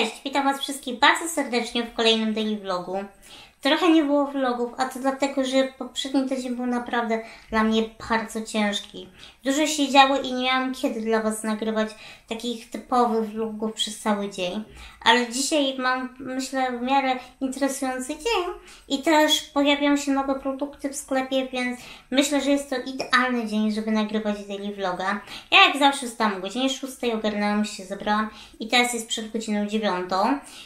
Cześć, witam Was wszystkich bardzo serdecznie w kolejnym daily vlogu. Trochę nie było vlogów, a to dlatego, że poprzedni tydzień był naprawdę dla mnie bardzo ciężki. Dużo się działo i nie miałam kiedy dla Was nagrywać takich typowych vlogów przez cały dzień. Ale dzisiaj mam, myślę, w miarę interesujący dzień i też pojawiają się nowe produkty w sklepie, więc myślę, że jest to idealny dzień, żeby nagrywać daily vloga. Ja jak zawsze wstałam o godzinie 6, ogarnęłam się, zabrałam i teraz jest przed godziną 9.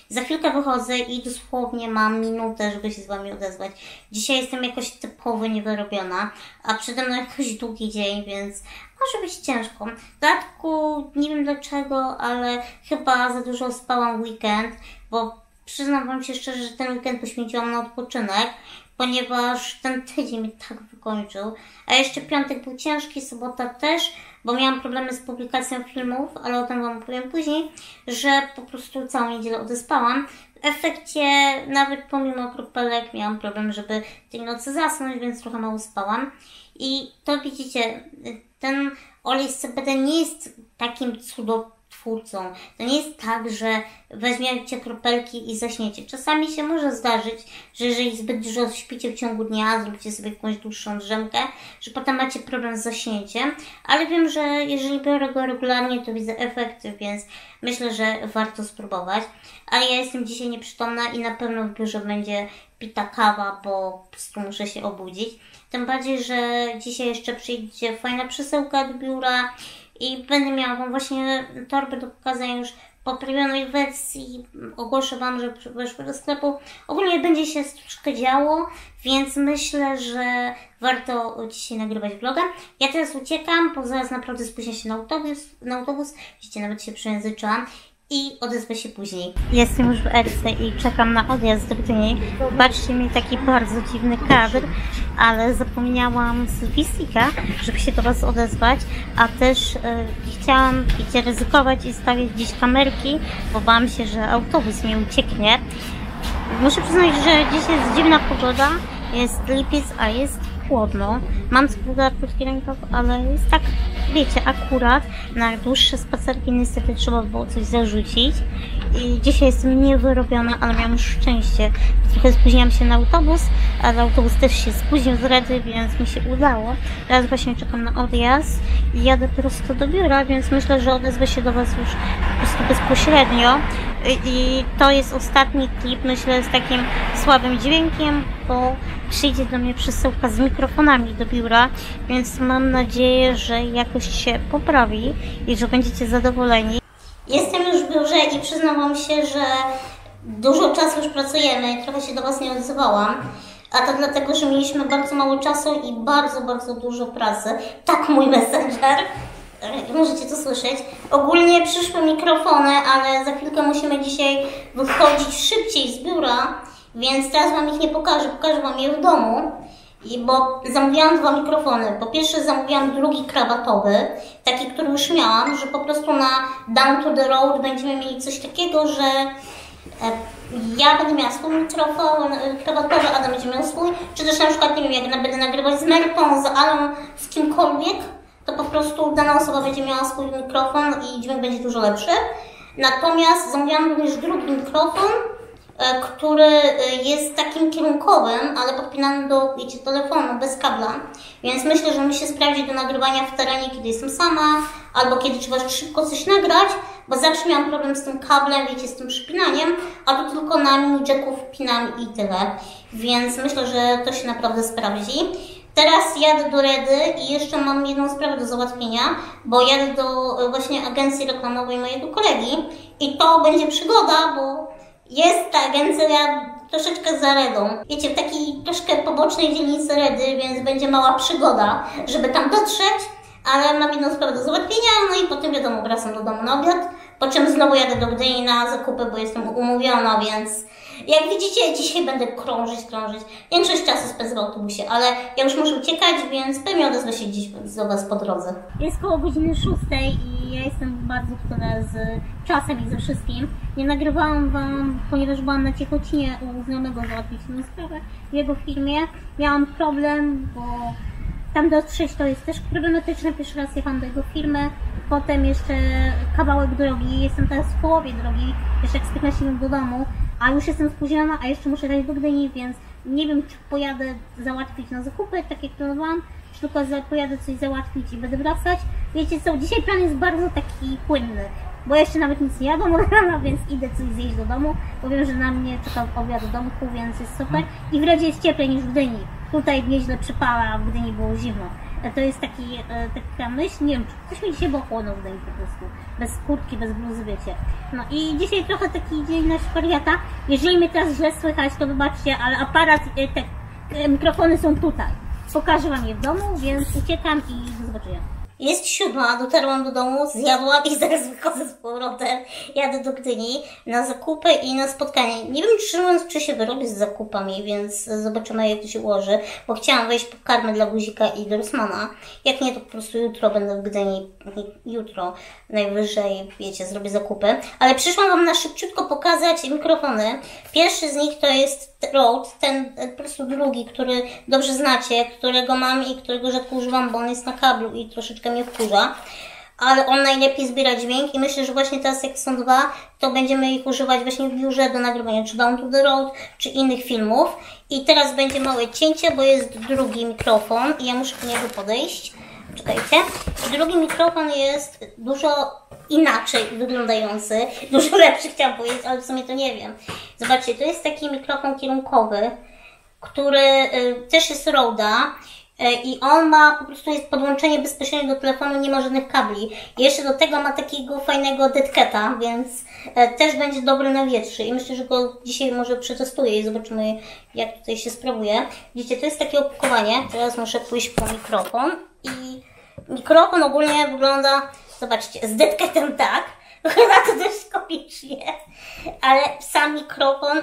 Za chwilkę wychodzę i dosłownie mam minutę, żeby się z Wami odezwać. Dzisiaj jestem jakoś typowo niewyrobiona, a przede mną jakoś długi dzień, więc może być ciężko. W dodatku nie wiem dlaczego, ale chyba za dużo spałam w weekend, bo przyznam Wam się szczerze, że ten weekend poświęciłam na odpoczynek, ponieważ ten tydzień mi tak wykończył. A jeszcze piątek był ciężki, sobota też, bo miałam problemy z publikacją filmów, ale o tym Wam powiem później, że po prostu całą niedzielę odespałam. W efekcie nawet pomimo kropelek miałam problem, żeby tej nocy zasnąć, więc trochę mało spałam. I to widzicie, ten olej z CBD nie jest takim cudotwórcą. To nie jest tak, że weźmiecie kropelki i zaśniecie. Czasami się może zdarzyć, że jeżeli zbyt dużo śpicie w ciągu dnia, zróbcie sobie jakąś dłuższą drzemkę, że potem macie problem z zaśnięciem. Ale wiem, że jeżeli biorę go regularnie, to widzę efekty, więc myślę, że warto spróbować. Ale ja jestem dzisiaj nieprzytomna i na pewno w biurze będzie pita kawa, bo po prostu muszę się obudzić. Tym bardziej, że dzisiaj jeszcze przyjdzie fajna przesyłka do biura i będę miała Wam właśnie torby do pokazania już poprawionej wersji. Ogłoszę Wam, że weszły do sklepu. Ogólnie będzie się troszkę działo, więc myślę, że warto dzisiaj nagrywać vloga. Ja teraz uciekam, bo zaraz naprawdę spóźnię się na autobus. Widzicie, nawet się przejęzyczyłam. I odezwę się później. Jestem już w Erce i czekam na odjazd do Gdyni. Patrzcie, mi taki bardzo dziwny kadr, ale zapomniałam z Wisika, żeby się do Was odezwać, a też chciałam, wiecie, ryzykować i stawiać dziś kamerki, bo bałam się, że autobus mi ucieknie. Muszę przyznać, że dzisiaj jest dziwna pogoda, jest lipiec, a jest chłodno. Mam spódnicę, krótki rękaw, ale jest tak, wiecie, akurat na dłuższe spacerki niestety trzeba było coś zarzucić. I dzisiaj jestem niewyrobiona, ale miałam już szczęście. Trochę spóźniłam się na autobus, ale autobus też się spóźnił z Redy, więc mi się udało. Teraz właśnie czekam na odjazd i jadę prosto do biura, więc myślę, że odezwę się do Was już po prostu bezpośrednio. I to jest ostatni klip, myślę, z takim słabym dźwiękiem, bo przyjdzie do mnie przesyłka z mikrofonami do biura, więc mam nadzieję, że jakość się poprawi i że będziecie zadowoleni. Jestem już w biurze i przyznam Wam się, że dużo czasu już pracujemy, trochę się do Was nie odzywałam, a to dlatego, że mieliśmy bardzo mało czasu i bardzo dużo pracy. Tak, mój messenger. Możecie to słyszeć. Ogólnie przyszły mikrofony, ale za chwilkę musimy dzisiaj wychodzić szybciej z biura, więc teraz Wam ich nie pokażę, pokażę Wam je w domu. I bo zamówiłam dwa mikrofony. Po pierwsze zamówiłam drugi krawatowy, taki, który już miałam, że po prostu na Down to the Road będziemy mieli coś takiego, że ja będę miała swój mikrofon krawatowy, Adam będzie miał swój, czy też na przykład, nie wiem, jak będę nagrywać z Merką, z Alą, z kimkolwiek, to po prostu dana osoba będzie miała swój mikrofon i dźwięk będzie dużo lepszy. Natomiast zamówiłam również drugi mikrofon, który jest takim kierunkowym, ale podpinany do, wiecie, telefonu, bez kabla. Więc myślę, że mi się sprawdzi do nagrywania w terenie, kiedy jestem sama, albo kiedy trzeba szybko coś nagrać, bo zawsze miałam problem z tym kablem, wiecie, z tym przypinaniem, albo tylko na mini jacku wpinam i tyle. Więc myślę, że to się naprawdę sprawdzi. Teraz jadę do Redy i jeszcze mam jedną sprawę do załatwienia, bo jadę do właśnie agencji reklamowej mojego kolegi i to będzie przygoda, bo jest ta agencja troszeczkę za Redą. Wiecie, w takiej troszkę pobocznej dzielnicy Redy, więc będzie mała przygoda, żeby tam dotrzeć, ale mam jedną sprawę do załatwienia, no i potem wiadomo, wracam do domu na obiad, po czym znowu jadę do Gdyni na zakupy, bo jestem umówiona, więc jak widzicie, dzisiaj będę krążyć. Większość czasu spędzę w autobusie, ale ja już muszę uciekać, więc pewnie odezwę się dziś do Was po drodze. Jest koło godziny 6 i ja jestem bardzo wtedy z czasem i ze wszystkim. Nie nagrywałam Wam, ponieważ byłam na Ciechocinie u znajomego załatwić tę sprawę w jego firmie. Miałam problem, bo tam dotrzeć to jest też problematyczne. Pierwszy raz jechałam do jego firmy. potem jeszcze kawałek drogi, jestem teraz w połowie drogi, jeszcze jak styknę się do domu, a już jestem spóźniona, a jeszcze muszę jechać do Gdyni, więc nie wiem, czy pojadę załatwić na zakupy, tak jak planowałam, czy tylko pojadę coś załatwić i będę wracać. Wiecie co, dzisiaj plan jest bardzo taki płynny, bo jeszcze nawet nic nie jadłam od rana, więc idę coś zjeść do domu, bo wiem, że na mnie czeka obiad w domku, więc jest super. I w Rodzie jest cieplej niż w Gdyni. Tutaj nieźle przypała, a w Gdyni było zimno. To jest taka myśl, nie wiem, czy coś mi dzisiaj było chłodno w Gdyni po prostu. Bez kurtki, bez bluzy, wiecie. No i dzisiaj trochę taki dzień na szpariata. Jeżeli mnie teraz źle słychać, to wybaczcie, ale aparat, te mikrofony są tutaj. Pokażę wam je w domu, więc uciekam i do zobaczenia. Jest 7:00, dotarłam do domu, zjadłam i zaraz wychodzę z powrotem, jadę do Gdyni na zakupy i na spotkanie. Nie wiem, czy się wyrobię z zakupami, więc zobaczymy, jak to się ułoży, bo chciałam wejść po karmę dla Guzika i Dorsmana. Jak nie, to po prostu jutro będę w Gdyni, jutro najwyżej, wiecie, zrobię zakupy. Ale przyszłam wam na szybciutko pokazać mikrofony. Pierwszy z nich to jest Rode, ten po prostu drugi, który dobrze znacie, którego mam i którego rzadko używam, bo on jest na kablu i troszeczkę mnie wkurza, ale on najlepiej zbiera dźwięk i myślę, że właśnie teraz jak są dwa, to będziemy ich używać właśnie w biurze do nagrywania, czy Down to the Road, czy innych filmów. I teraz będzie małe cięcie, bo jest drugi mikrofon i ja muszę do niego podejść. Czekajcie. Drugi mikrofon jest dużo inaczej wyglądający, dużo lepszy chciałam powiedzieć, ale w sumie to nie wiem. Zobaczcie, to jest taki mikrofon kierunkowy, który też jest Rode'a. I on ma, po prostu jest podłączenie bezpośrednio do telefonu, nie ma żadnych kabli. I jeszcze do tego ma takiego fajnego deadcata, więc też będzie dobry na wietrze. I myślę, że go dzisiaj może przetestuję i zobaczymy, jak tutaj się sprawuje. Widzicie, to jest takie opakowanie. Teraz muszę pójść po mikrofon. I mikrofon ogólnie wygląda, zobaczcie, z deadcatem tak. Wygląda to też komicznie. Ale sam mikrofon...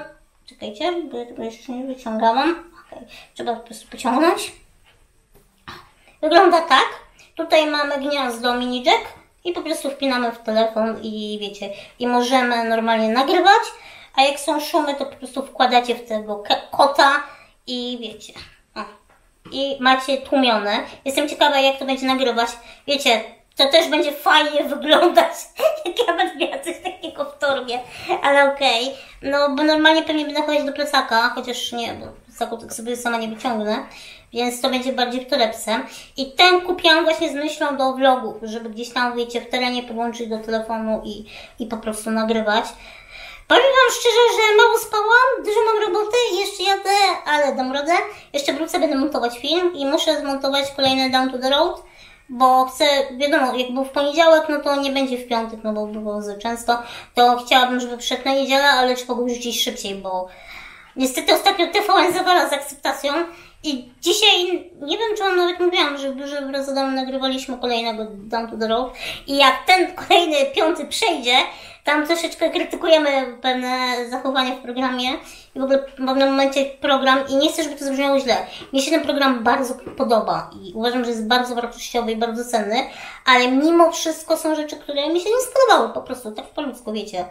Czekajcie, bo jeszcze nie wyciągałam. Okay. Trzeba po prostu pociągnąć. Wygląda tak. Tutaj mamy gniazdo mini jack i po prostu wpinamy w telefon i wiecie, i możemy normalnie nagrywać, a jak są szumy, to po prostu wkładacie w tego kota i wiecie, o, i macie tłumione. Jestem ciekawa, jak to będzie nagrywać. Wiecie, to też będzie fajnie wyglądać, jak ja będę miała coś takiego w torbie, ale okej. No, bo normalnie pewnie będę chodzić do plecaka, chociaż nie, bo plecaku tak sobie sama nie wyciągnę. Więc to będzie bardziej w torebce. I ten kupiłam właśnie z myślą do vlogów, żeby gdzieś tam, wiecie, w terenie podłączyć do telefonu i po prostu nagrywać. Powiem wam szczerze, że mało spałam, dużo mam roboty, jeszcze jadę, ale dam radę. Jeszcze wrócę, będę montować film i muszę zmontować kolejny Down to the Road, bo chcę, wiadomo, jak był w poniedziałek, no to nie będzie w piątek, no bo było za często. To chciałabym, żeby wszedł na niedzielę, ale trzeba go wrzucić szybciej, bo niestety ostatnio TVN zawala z akceptacją. I dzisiaj, nie wiem, czy wam nawet mówiłam, że w biurze wraz z Adamem nagrywaliśmy kolejnego Down to the Road i jak ten kolejny piąty przejdzie, tam troszeczkę krytykujemy pewne zachowania w programie i w ogóle w pewnym momencie program i nie chcę, żeby to zabrzmiało źle. Mnie się ten program bardzo podoba i uważam, że jest bardzo wartościowy i bardzo cenny, ale mimo wszystko są rzeczy, które mi się nie spodobały po prostu, tak po ludzku, wiecie.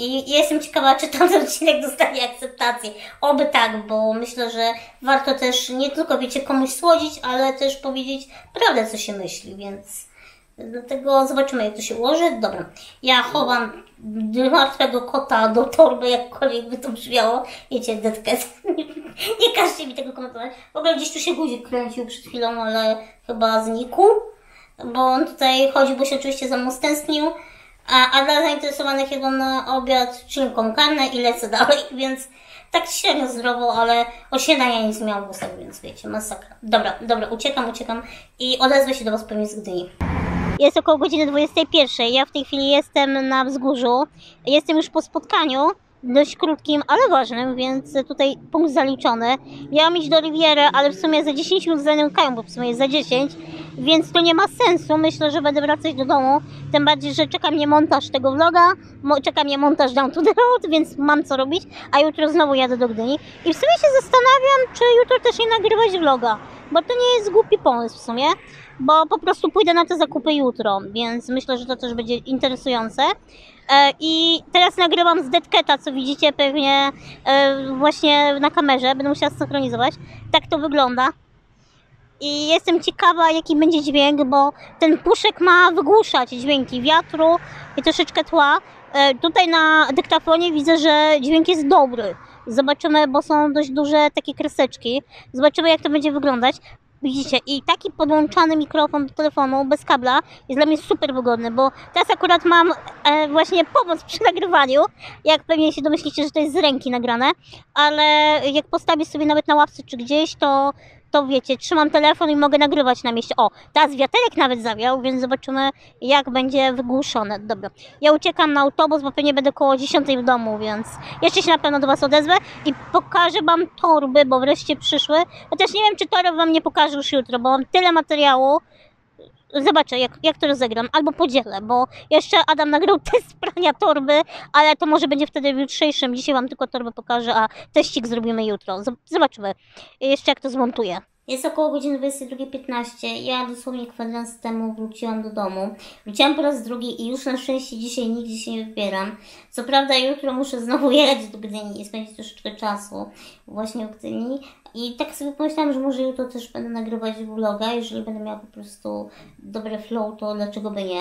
I jestem ciekawa, czy ten odcinek dostanie akceptację. Oby tak, bo myślę, że warto też nie tylko, wiecie, komuś słodzić, ale też powiedzieć prawdę, co się myśli, więc... Dlatego zobaczymy, jak to się ułoży. Dobra, ja chowam martwego kota do torby, jakkolwiek by to brzmiało. Wiecie, deadcat. Nie każcie mi tego komentować. W ogóle gdzieś tu się guzik kręcił przed chwilą, ale chyba znikł. Bo on tutaj chodził, bo się oczywiście za mną stęsknił. A dla zainteresowanych jego na obiad czynką karnę i lecę dalej, więc tak średnio zdrowo, ale o śniadania nic nie miałam w ustach, więc wiecie, masakra. Dobra, dobra, uciekam i odezwę się do was pewnie z Gdyni. Jest około godziny 21, ja w tej chwili jestem na wzgórzu, jestem już po spotkaniu, dość krótkim, ale ważnym, więc tutaj punkt zaliczony. Miałam iść do Riviery, ale w sumie za 10 minut zanękają, bo w sumie jest za 10, więc to nie ma sensu. Myślę, że będę wracać do domu, tym bardziej, że czeka mnie montaż tego vloga, czeka mnie montaż Down to the Road, więc mam co robić, a jutro znowu jadę do Gdyni. I w sumie się zastanawiam, czy jutro też nie nagrywać vloga, bo to nie jest głupi pomysł w sumie, bo po prostu pójdę na te zakupy jutro, więc myślę, że to też będzie interesujące. I teraz nagrywam z deadcata, co widzicie pewnie właśnie na kamerze, będę musiała synchronizować. Tak to wygląda. i jestem ciekawa, jaki będzie dźwięk, bo ten puszek ma wygłuszać dźwięki wiatru i troszeczkę tła. Tutaj na dyktafonie widzę, że dźwięk jest dobry. Zobaczymy, bo są dość duże takie kreseczki. Zobaczymy, jak to będzie wyglądać. Widzicie, i taki podłączany mikrofon do telefonu bez kabla jest dla mnie super wygodny, bo teraz akurat mam właśnie pomoc przy nagrywaniu, jak pewnie się domyślicie, że to jest z ręki nagrane, ale jak postawię sobie nawet na ławce czy gdzieś, to wiecie, trzymam telefon i mogę nagrywać na mieście. O, teraz wiaterek nawet zawiał, więc zobaczymy, jak będzie wygłuszone. Dobra, ja uciekam na autobus, bo pewnie będę koło 10 w domu, więc jeszcze się na pewno do Was odezwę i pokażę Wam torby, bo wreszcie przyszły. Chociaż nie wiem, czy toreb Wam nie pokażę już jutro, bo mam tyle materiału. Zobaczę, jak to rozegram, albo podzielę, bo jeszcze Adam nagrał test prania torby, ale to może będzie wtedy w jutrzejszym. Dzisiaj Wam tylko torbę pokażę, a teścik zrobimy jutro. Zobaczymy jeszcze, jak to zmontuję. Jest około godziny 22:15, ja dosłownie kwadrans temu wróciłam do domu. Wróciłam po raz drugi i już na szczęście dzisiaj nigdzie się nie wybieram. Co prawda jutro muszę znowu jechać do Gdyni i spędzić troszeczkę czasu właśnie w Gdyni. I tak sobie pomyślałam, że może jutro też będę nagrywać vloga, jeżeli będę miała po prostu dobre flow, to dlaczego by nie.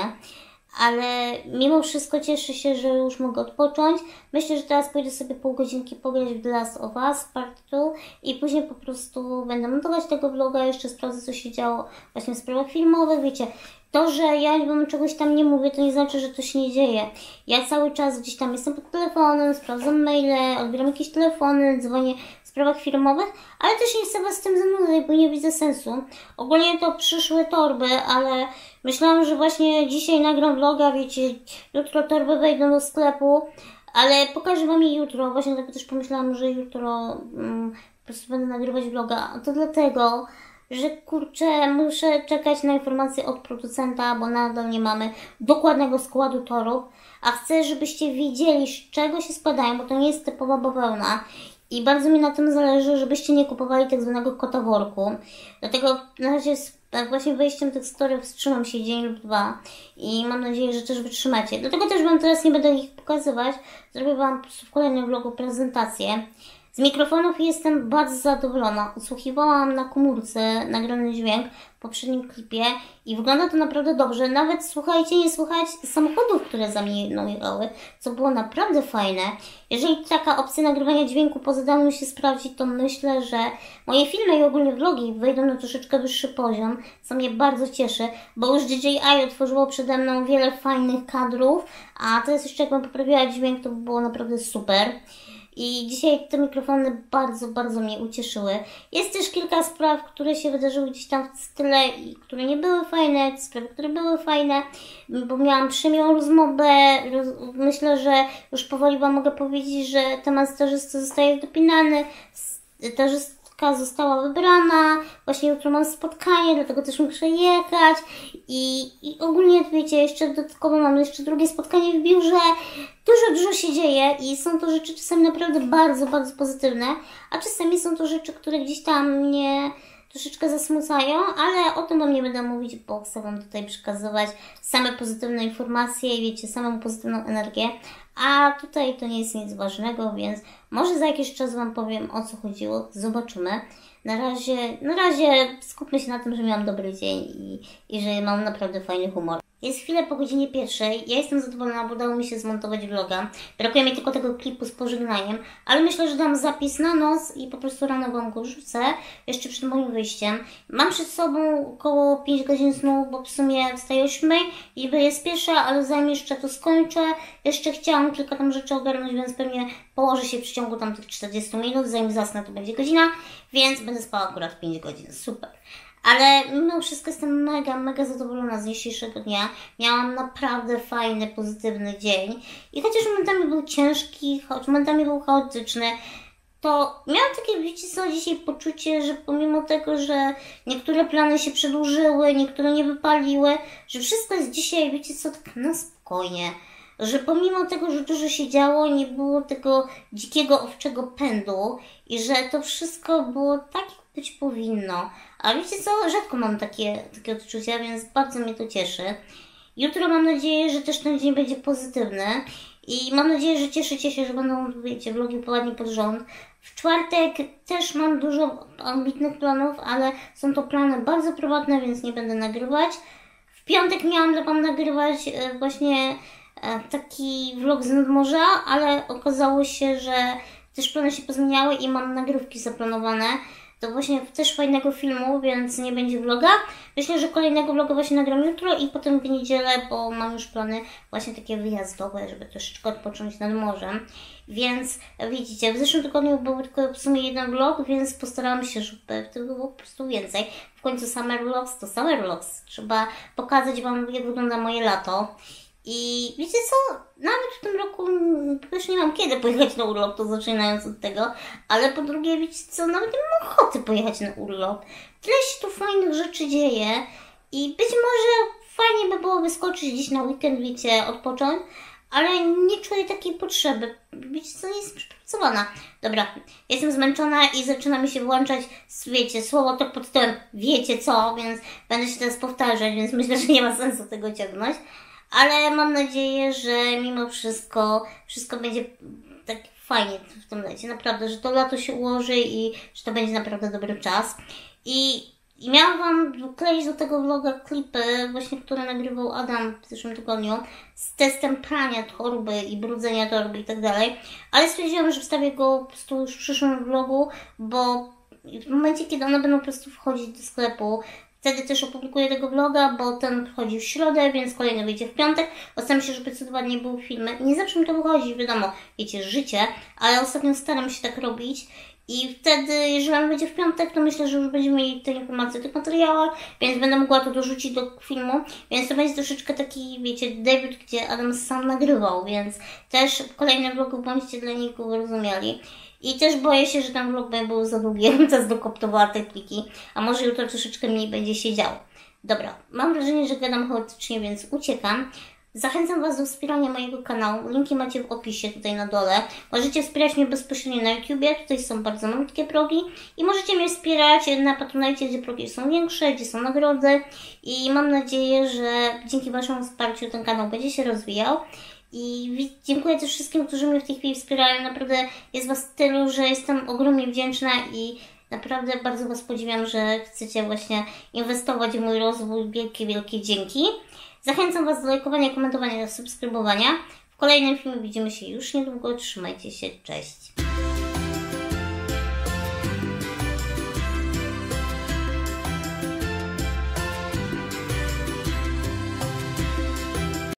Ale mimo wszystko cieszę się, że już mogę odpocząć. Myślę, że teraz pójdę sobie pół godzinki pograć w The Last of Us Part 2 i później po prostu będę montować tego vloga, jeszcze sprawdzę, co się działo właśnie w sprawach filmowych, wiecie. To, że ja wam czegoś tam nie mówię, to nie znaczy, że to się nie dzieje. Ja cały czas gdzieś tam jestem pod telefonem, sprawdzam maile, odbieram jakieś telefony, dzwonię w sprawach firmowych, ale też nie chcę was z tym zanudzać, bo nie widzę sensu. Ogólnie to przyszły torby, ale myślałam, że właśnie dzisiaj nagram vloga, wiecie, jutro torby wejdą do sklepu, ale pokażę wam je jutro. Właśnie tak też pomyślałam, że jutro po prostu będę nagrywać vloga, a to dlatego, że kurczę, muszę czekać na informacje od producenta, bo nadal nie mamy dokładnego składu torów, a chcę, żebyście wiedzieli, z czego się składają, bo to nie jest typowa bawełna i bardzo mi na tym zależy, żebyście nie kupowali tak zwanego kotoworku. Dlatego na razie z właśnie wejściem tych storów wstrzymam się dzień lub dwa i mam nadzieję, że też wytrzymacie. Dlatego też wam teraz nie będę ich pokazywać, zrobię wam w kolejnym vlogu prezentację. Z mikrofonów jestem bardzo zadowolona. Odsłuchiwałam na komórce nagrany dźwięk w poprzednim klipie i wygląda to naprawdę dobrze. Nawet słuchajcie, nie słuchać samochodów, które za mną jechały, co było naprawdę fajne. Jeżeli taka opcja nagrywania dźwięku poza danym się sprawdzi, to myślę, że moje filmy i ogólnie vlogi wejdą na troszeczkę wyższy poziom, co mnie bardzo cieszy, bo już DJI otworzyło przede mną wiele fajnych kadrów, a teraz jeszcze jakbym poprawiła dźwięk, to by było naprawdę super. I dzisiaj te mikrofony bardzo mnie ucieszyły. Jest też kilka spraw, które się wydarzyły gdzieś tam w style i które nie były fajne, sprawy, które były fajne, bo miałam przyjemną rozmowę. Myślę, że już powoli wam mogę powiedzieć, że temat stażysty zostaje dopinany, stażystka została wybrana, właśnie jutro mam spotkanie, dlatego też muszę jechać i ogólnie, wiecie, jeszcze dodatkowo mam jeszcze drugie spotkanie w biurze. Dużo się dzieje i są to rzeczy czasami naprawdę bardzo pozytywne, a czasami są to rzeczy, które gdzieś tam mnie troszeczkę zasmucają, ale o tym wam nie będę mówić, bo chcę wam tutaj przekazywać same pozytywne informacje i wiecie, samą pozytywną energię, a tutaj to nie jest nic ważnego, więc może za jakiś czas wam powiem, o co chodziło, zobaczymy. Na razie skupmy się na tym, że miałam dobry dzień i że mam naprawdę fajny humor. Jest chwilę po godzinie 1:00, ja jestem zadowolona, bo udało mi się zmontować vloga. Brakuje mi tylko tego klipu z pożegnaniem, ale myślę, że dam zapis na noc i po prostu rano wam go rzucę, jeszcze przed moim wyjściem. Mam przed sobą około 5 godzin snu, bo w sumie wstaję 8, niby jest 1:00, ale zanim jeszcze to skończę, jeszcze chciałam kilka tam rzeczy ogarnąć, więc pewnie położę się w przeciągu tam tych 40 minut, zanim zasnę to będzie godzina, więc będę spała akurat 5 godzin, super. Ale mimo wszystko jestem mega zadowolona z dzisiejszego dnia. Miałam naprawdę fajny, pozytywny dzień. I chociaż momentami był ciężki, choć momentami był chaotyczny, to miałam takie, wiecie co, dzisiaj poczucie, że pomimo tego, że niektóre plany się przedłużyły, niektóre nie wypaliły, że wszystko jest dzisiaj, wiecie co, tak na spokojnie. Że pomimo tego, że dużo się działo, nie było tego dzikiego owczego pędu i że to wszystko było tak, jak być powinno. A wiecie co? Rzadko mam takie odczucia, więc bardzo mnie to cieszy. Jutro mam nadzieję, że też ten dzień będzie pozytywny I mam nadzieję, że cieszycie się, że będą, wiecie, vlogi ładnie pod rząd. W czwartek też mam dużo ambitnych planów, ale są to plany bardzo prywatne, więc nie będę nagrywać. W piątek miałam dla Wam nagrywać właśnie taki vlog z nadmorza, ale okazało się, że też plany się pozmieniały i mam nagrywki zaplanowane. To właśnie też fajnego filmu, więc nie będzie vloga. Myślę, że kolejnego vloga właśnie nagram jutro i potem w niedzielę, bo mam już plany właśnie takie wyjazdowe, żeby troszeczkę odpocząć nad morzem. Więc widzicie, w zeszłym tygodniu był tylko w sumie jeden vlog, więc postarałam się, żeby w tym było po prostu więcej. W końcu summer vlogs to summer vlogs. Trzeba pokazać Wam, jak wygląda moje lato. I wiecie co? Nawet w tym roku już nie mam kiedy pojechać na urlop, to zaczynając od tego, ale po drugie, wiecie co? Nawet nie mam ochoty pojechać na urlop. Tyle się tu fajnych rzeczy dzieje i być może fajnie by było wyskoczyć gdzieś na weekend, wiecie, odpocząć, ale nie czuję takiej potrzeby. Wiecie co? Nie jestem przepracowana. Dobra, jestem zmęczona i zaczyna mi się włączać, wiecie, słowo tak pod tytułem wiecie co, więc będę się teraz powtarzać, więc myślę, że nie ma sensu tego ciągnąć. Ale mam nadzieję, że mimo wszystko będzie tak fajnie w tym lecie. Naprawdę, że to lato się ułoży i że to będzie naprawdę dobry czas. I miałam Wam kleić do tego vloga klipy, właśnie które nagrywał Adam w zeszłym tygodniu z testem prania torby i brudzenia torby i tak dalej. Ale stwierdziłam, że wstawię go po prostu już w przyszłym vlogu, bo w momencie, kiedy one będą po prostu wchodzić do sklepu, wtedy też opublikuję tego vloga, bo ten wchodzi w środę, więc kolejny wyjdzie w piątek. Ostaram się, żeby co dwa dni były filmy. Nie zawsze mi to wychodzi, wiadomo, wiecie, życie, ale ostatnio staram się tak robić. I wtedy, jeżeli on będzie w piątek, to myślę, że już będziemy mieli te informacje o tych materiałach, więc będę mogła to dorzucić do filmu, więc to będzie troszeczkę taki, wiecie, debiut, gdzie Adam sam nagrywał, więc też w kolejnym vlogu bądźcie dla niego rozumieli. I też boję się, że ten vlog był za długi, ja bym teraz dokoptowała te pliki, a może jutro troszeczkę mniej będzie się działo. Dobra, mam wrażenie, że gadam chaotycznie, więc uciekam. Zachęcam Was do wspierania mojego kanału, linki macie w opisie tutaj na dole. Możecie wspierać mnie bezpośrednio na YouTubie, tutaj są bardzo malutkie progi. I możecie mnie wspierać na Patronite, gdzie progi są większe, gdzie są nagrody. I mam nadzieję, że dzięki Waszemu wsparciu ten kanał będzie się rozwijał. I dziękuję też wszystkim, którzy mnie w tej chwili wspierają. Naprawdę jest Was tylu, że jestem ogromnie wdzięczna i naprawdę bardzo Was podziwiam, że chcecie właśnie inwestować w mój rozwój. Wielkie, wielkie dzięki. Zachęcam Was do lajkowania, komentowania, do subskrybowania. W kolejnym filmie widzimy się już niedługo. Trzymajcie się, cześć!